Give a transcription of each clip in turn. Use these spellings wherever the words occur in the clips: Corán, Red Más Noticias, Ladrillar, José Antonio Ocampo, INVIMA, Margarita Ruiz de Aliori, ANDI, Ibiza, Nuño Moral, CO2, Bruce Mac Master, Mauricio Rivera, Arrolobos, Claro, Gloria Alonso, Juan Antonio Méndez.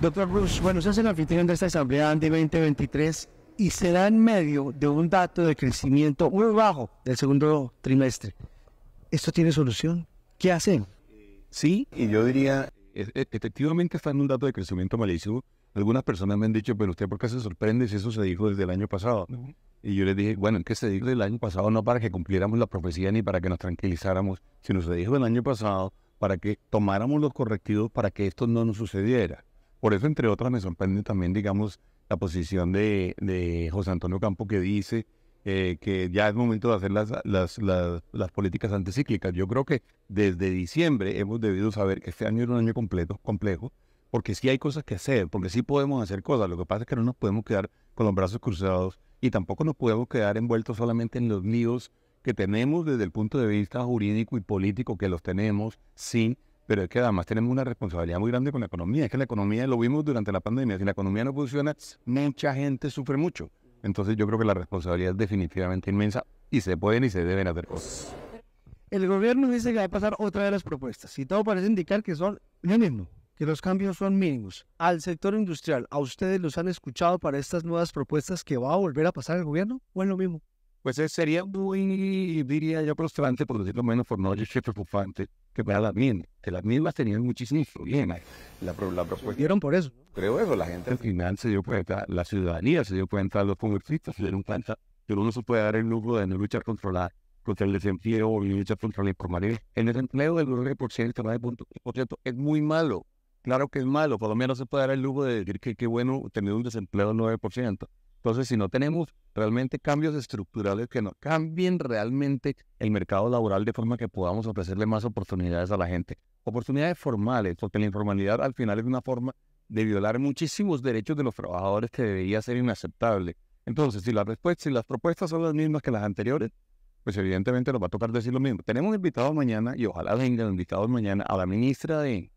Doctor Bruce, bueno, usted es el anfitrión de esta Asamblea ANDI 2023 y se da en medio de un dato de crecimiento muy bajo del segundo trimestre. ¿Esto tiene solución? ¿Qué hacen? Sí, y yo diría, efectivamente está en un dato de crecimiento malísimo. Algunas personas me han dicho, pero usted por qué se sorprende si eso se dijo desde el año pasado. Uh-huh. Y yo les dije, bueno, es que se dijo del año pasado no para que cumpliéramos la profecía ni para que nos tranquilizáramos, sino se dijo del año pasado para que tomáramos los correctivos para que esto no nos sucediera. Por eso, entre otras, me sorprende también, digamos, la posición de José Antonio Ocampo, que dice que ya es momento de hacer las políticas anticíclicas. Yo creo que desde diciembre hemos debido saber que este año era un año complejo, porque sí hay cosas que hacer, porque sí podemos hacer cosas. Lo que pasa es que no nos podemos quedar con los brazos cruzados y tampoco nos podemos quedar envueltos solamente en los líos que tenemos desde el punto de vista jurídico y político, que los tenemos, sí, pero es que además tenemos una responsabilidad muy grande con la economía. Es que la economía, lo vimos durante la pandemia, si la economía no funciona, mucha gente sufre mucho. Entonces yo creo que la responsabilidad es definitivamente inmensa y se pueden y se deben hacer cosas. El gobierno dice que va a pasar otra de las propuestas y todo parece indicar que son lo mismo, que los cambios son mínimos. Al sector industrial, ¿a ustedes los han escuchado para estas nuevas propuestas que va a volver a pasar el gobierno o es lo mismo? Pues sería muy, diría yo, frustrante, por decirlo menos, por no decir preocupante, que para las mismas. Que las mismas tenían muchísimo problemas. La propuesta. ¿Dieron por eso? Creo eso. La gente al final se dio cuenta, la ciudadanía se dio cuenta, los congresistas se dieron cuenta que uno se puede dar el lujo de no luchar contra el desempleo o luchar contra la informalidad. El desempleo del 9% es muy malo. Claro que es malo. Colombia no se puede dar el lujo de decir que qué bueno tener un desempleo del 9%. Entonces, si no tenemos realmente cambios estructurales que nos cambien realmente el mercado laboral de forma que podamos ofrecerle más oportunidades a la gente, oportunidades formales, porque la informalidad al final es una forma de violar muchísimos derechos de los trabajadores que debería ser inaceptable. Entonces, si las propuestas son las mismas que las anteriores, pues evidentemente nos va a tocar decir lo mismo. Tenemos invitados mañana, y ojalá vengan invitados mañana, a la ministra del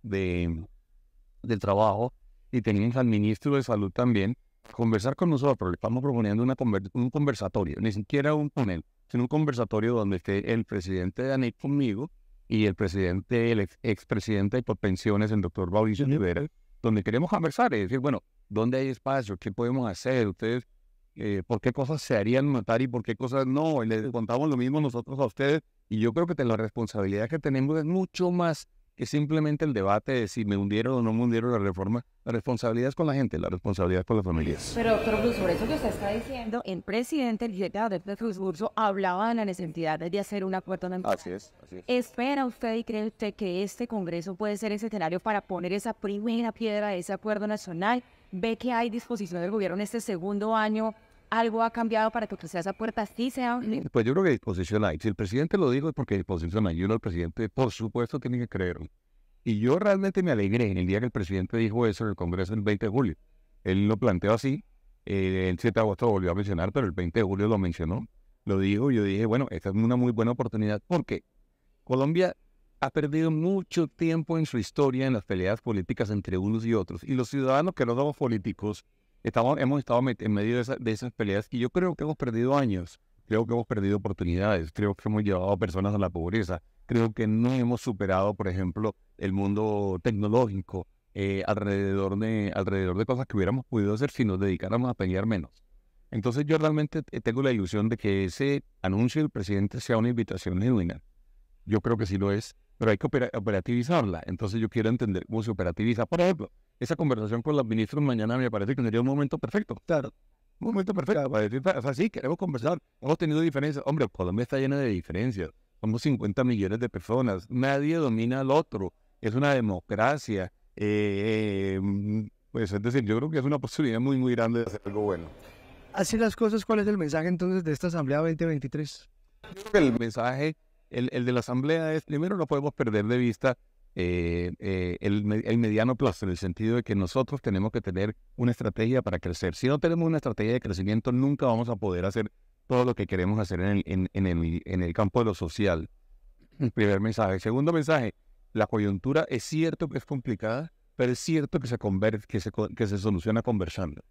Trabajo, y tenemos al ministro de Salud también, conversar con nosotros. Le estamos proponiendo un conversatorio, ni siquiera un panel, sino un conversatorio donde esté el presidente de ANDI conmigo y el expresidente por pensiones, el doctor Mauricio Rivera, donde queremos conversar y decir, bueno, ¿dónde hay espacio? ¿Qué podemos hacer? Ustedes, ¿por qué cosas se harían matar y por qué cosas no? Y les contamos lo mismo nosotros a ustedes, y yo creo que la responsabilidad que tenemos es mucho más que simplemente el debate de si me hundieron o no me hundieron la reforma. La responsabilidad es con la gente, la responsabilidad es con las familias. Pero, doctor Cruz, por eso que usted está diciendo, el presidente, el director de Cruz Urso, hablaban a las entidades de hacer un acuerdo de empresa. Así es. ¿Espera usted y cree usted que este Congreso puede ser ese escenario para poner esa primera piedra de ese acuerdo nacional? ¿Ve que hay disposición del gobierno en este segundo año? ¿Algo ha cambiado para que usted sea esa puerta? Sí, sea. Pues yo creo que disposición hay. Si el presidente lo dijo es porque disposición hay. Uno, el presidente, por supuesto, tiene que creerlo. Y yo realmente me alegré en el día que el presidente dijo eso en el Congreso el 20 de julio. Él lo planteó así. El 7 de agosto lo volvió a mencionar, pero el 20 de julio lo mencionó. Lo dijo y yo dije, bueno, esta es una muy buena oportunidad porque Colombia ha perdido mucho tiempo en su historia en las peleas políticas entre unos y otros. Y los ciudadanos que no somos políticos hemos estado en medio de esas peleas, y yo creo que hemos perdido años, creo que hemos perdido oportunidades, creo que hemos llevado a personas a la pobreza, creo que no hemos superado, por ejemplo, el mundo tecnológico alrededor de cosas que hubiéramos podido hacer si nos dedicáramos a pelear menos. Entonces yo realmente tengo la ilusión de que ese anuncio del presidente sea una invitación genuina. Yo creo que sí lo es, pero hay que operativizarla. Entonces yo quiero entender cómo se operativiza. Por ejemplo, esa conversación con los ministros mañana me parece que sería un momento perfecto. Claro. Un momento perfecto. Para decir, o sea, sí, queremos conversar. Hemos tenido diferencias. Hombre, Colombia está llena de diferencias. Somos 50 millones de personas. Nadie domina al otro. Es una democracia. Pues es decir, yo creo que es una posibilidad muy grande de hacer algo bueno. Así las cosas, ¿cuál es el mensaje entonces de esta Asamblea 2023? Yo creo que el mensaje, el de la Asamblea es, primero no podemos perder de vista el mediano plazo, en el sentido de que nosotros tenemos que tener una estrategia para crecer. Si no tenemos una estrategia de crecimiento, nunca vamos a poder hacer todo lo que queremos hacer en el campo de lo social. El primer mensaje. El segundo mensaje, la coyuntura es cierto que es complicada, pero es cierto que se soluciona conversando.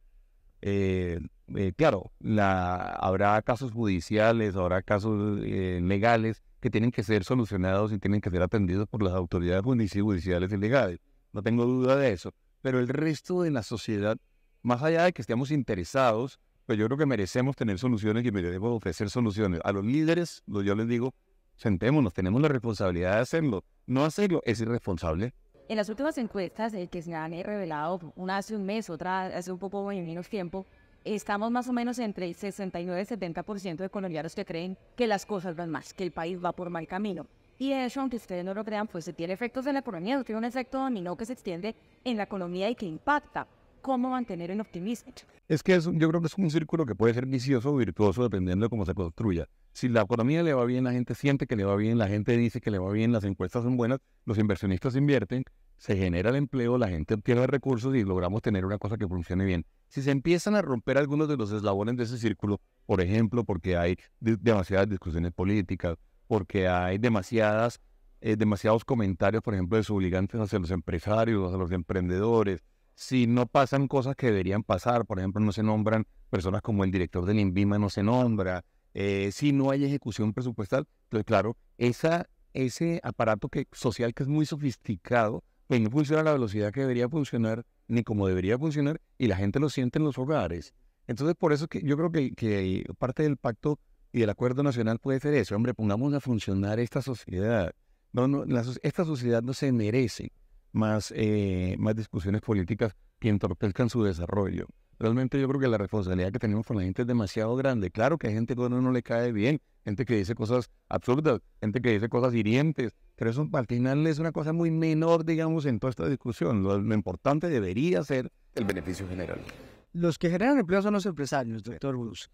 Claro, habrá casos judiciales, habrá casos legales que tienen que ser solucionados y tienen que ser atendidos por las autoridades judiciales y legales. No tengo duda de eso. pero el resto de la sociedad, más allá de que estemos interesados, pues yo creo que merecemos tener soluciones y merecemos ofrecer soluciones. A los líderes, yo les digo, sentémonos, tenemos la responsabilidad de hacerlo. No hacerlo es irresponsable. En las últimas encuestas que se han revelado, una hace un mes, otra hace un poco menos tiempo, estamos más o menos entre el 69 y 70% de colombianos que creen que las cosas van mal, que el país va por mal camino. Y eso, aunque ustedes no lo crean, pues se tiene efectos en la economía, tiene un efecto dominó que se extiende en la economía y que impacta. ¿Cómo mantener el optimismo? Es que yo creo que es un círculo que puede ser vicioso o virtuoso dependiendo de cómo se construya. Si la economía le va bien, la gente siente que le va bien, la gente dice que le va bien, las encuestas son buenas, los inversionistas invierten, se genera el empleo, la gente obtiene recursos y logramos tener una cosa que funcione bien. Si se empiezan a romper algunos de los eslabones de ese círculo, por ejemplo, porque hay demasiadas discusiones políticas, porque hay demasiados comentarios, por ejemplo, desobligantes hacia los empresarios, hacia los emprendedores. Si no pasan cosas que deberían pasar, por ejemplo, no se nombran personas como el director del INVIMA, no se nombra, si no hay ejecución presupuestal, entonces claro, ese aparato social que es muy sofisticado, pues no funciona a la velocidad que debería funcionar, ni como debería funcionar, y la gente lo siente en los hogares. Entonces por eso que yo creo que parte del pacto y del acuerdo nacional puede ser eso, hombre, pongamos a funcionar esta sociedad. Esta sociedad no se merece más discusiones políticas que entorpezcan su desarrollo. Realmente yo creo que la responsabilidad que tenemos con la gente es demasiado grande. Claro que hay gente que a uno no le cae bien, gente que dice cosas absurdas, gente que dice cosas hirientes, pero eso al final es una cosa muy menor, digamos, en toda esta discusión. Lo importante debería ser el beneficio general. Los que generan empleo son los empresarios, doctor Bruce.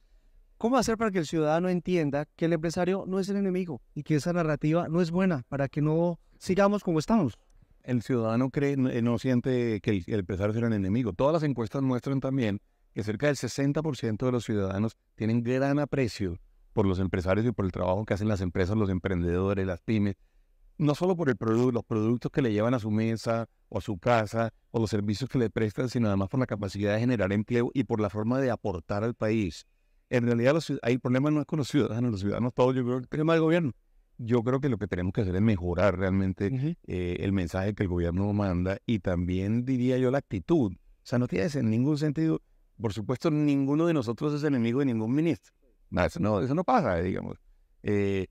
¿Cómo hacer para que el ciudadano entienda que el empresario no es el enemigo y que esa narrativa no es buena para que no sigamos como estamos? El ciudadano no siente que el empresario sea un enemigo. Todas las encuestas muestran también que cerca del 60% de los ciudadanos tienen gran aprecio por los empresarios y por el trabajo que hacen las empresas, los emprendedores, las pymes. No solo por los productos que le llevan a su mesa o a su casa o los servicios que le prestan, sino además por la capacidad de generar empleo y por la forma de aportar al país. En realidad el problema no es con los ciudadanos todos, yo creo que el problema del gobierno. Yo creo que lo que tenemos que hacer es mejorar realmente el mensaje que el gobierno manda y también, diría yo, la actitud. O sea, no tiene ningún sentido. Por supuesto, ninguno de nosotros es enemigo de ningún ministro. Eso no pasa, digamos. Y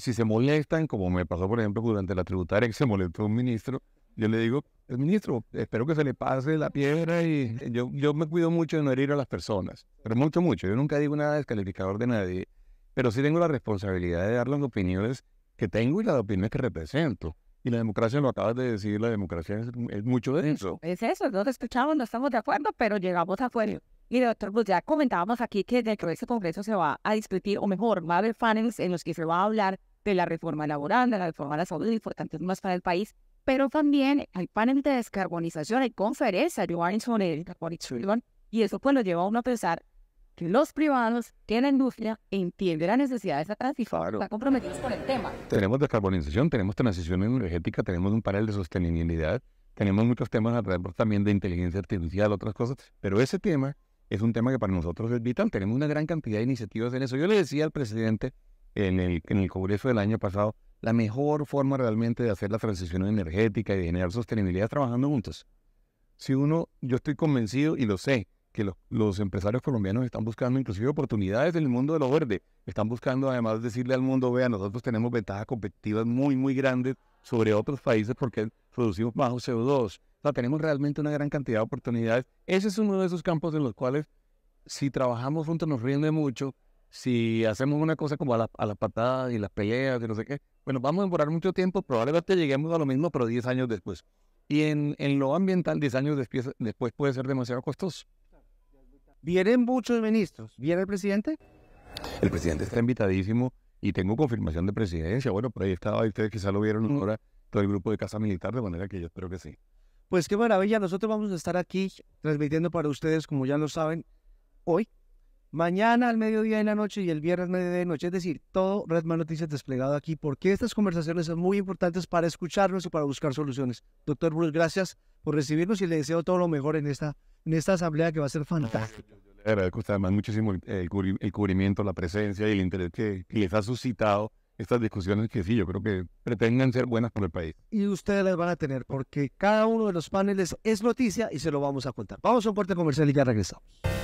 si se molestan, como me pasó, por ejemplo, durante la tributaria que se molestó un ministro, yo le digo, el ministro, espero que se le pase la piedra y yo me cuido mucho de no herir a las personas. Pero mucho. Yo nunca digo nada descalificador de nadie. Pero sí tengo la responsabilidad de dar las opiniones que tengo y las opiniones que represento. Y la democracia, lo acabas de decir, la democracia es mucho de eso. Es eso, no te escuchamos, no estamos de acuerdo, pero llegamos a acuerdo. Y doctor, pues ya comentábamos aquí que dentro de este Congreso se va a discutir, o mejor, va a haber panels en los que se va a hablar de la reforma laboral, de la reforma de la salud, importantes más para el país, pero también hay panel de descarbonización, hay conferencias sobre descarbonización, y eso pues lo lleva a uno a pensar que los privados, que la industria entiende la necesidad de esa transición, claro. Está comprometidos con el tema. Tenemos descarbonización, tenemos transición energética, tenemos un panel de sostenibilidad, tenemos muchos temas alrededor también de inteligencia artificial, otras cosas, pero ese tema es un tema que para nosotros es vital. Tenemos una gran cantidad de iniciativas en eso. Yo le decía al presidente en el Congreso del año pasado, la mejor forma realmente de hacer la transición energética y de generar sostenibilidad es trabajando juntos. Yo estoy convencido y lo sé, que los empresarios colombianos están buscando inclusive oportunidades en el mundo de lo verde. Están buscando además decirle al mundo, vea, nosotros tenemos ventajas competitivas muy, muy grandes sobre otros países porque producimos bajo CO2. O sea, tenemos realmente una gran cantidad de oportunidades. Ese es uno de esos campos en los cuales si trabajamos juntos nos rinde mucho, si hacemos una cosa como a las patadas y las peleas y no sé qué, bueno, vamos a demorar mucho tiempo, probablemente lleguemos a lo mismo, pero 10 años después. Y en lo ambiental, 10 años después puede ser demasiado costoso. Vienen muchos ministros. ¿Viene el presidente? El presidente está invitadísimo y tengo confirmación de presidencia. Bueno, por ahí estaba, ustedes quizá lo vieron ahora, todo el grupo de Casa Militar, de manera que yo espero que sí. Pues qué maravilla, nosotros vamos a estar aquí transmitiendo para ustedes, como ya lo saben, hoy, mañana al mediodía de la noche y el viernes al mediodía de noche, es decir, todo Red Más Noticias desplegado aquí, porque estas conversaciones son muy importantes para escucharnos y para buscar soluciones. Doctor Bruce, gracias por recibirnos y le deseo todo lo mejor en esta asamblea que va a ser fantástica. Le agradezco además muchísimo el cubrimiento, la presencia y el interés que les ha suscitado estas discusiones que sí, yo creo que pretenden ser buenas para el país. Y ustedes las van a tener, porque cada uno de los paneles es noticia y se lo vamos a contar. Vamos a un corte comercial y ya regresamos.